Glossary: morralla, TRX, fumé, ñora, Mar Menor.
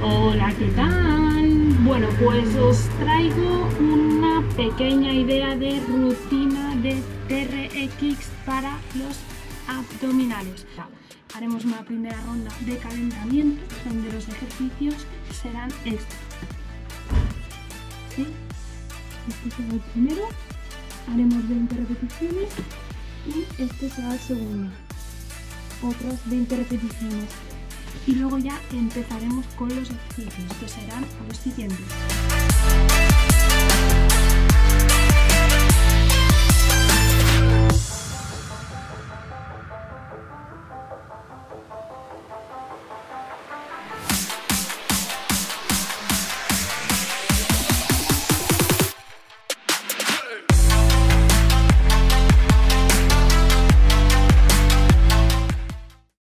Hola, ¿qué tal? Bueno, pues os traigo una pequeña idea de rutina de TRX para los abdominales. Haremos una primera ronda de calentamiento donde los ejercicios serán estos. ¿Sí? Este será el primero, haremos 20 repeticiones y este será el segundo, otras 20 repeticiones. Y luego ya empezaremos con los ejercicios, que serán los siguientes.